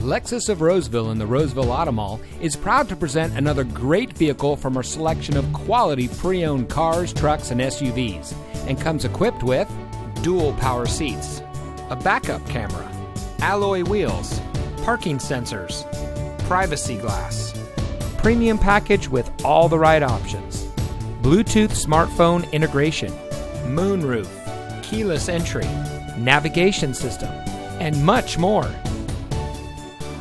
Lexus of Roseville in the Roseville Auto Mall is proud to present another great vehicle from our selection of quality pre-owned cars, trucks, and SUVs, and comes equipped with dual power seats, a backup camera, alloy wheels, parking sensors, privacy glass, premium package with all the right options, Bluetooth smartphone integration, moonroof, keyless entry, navigation system, and much more.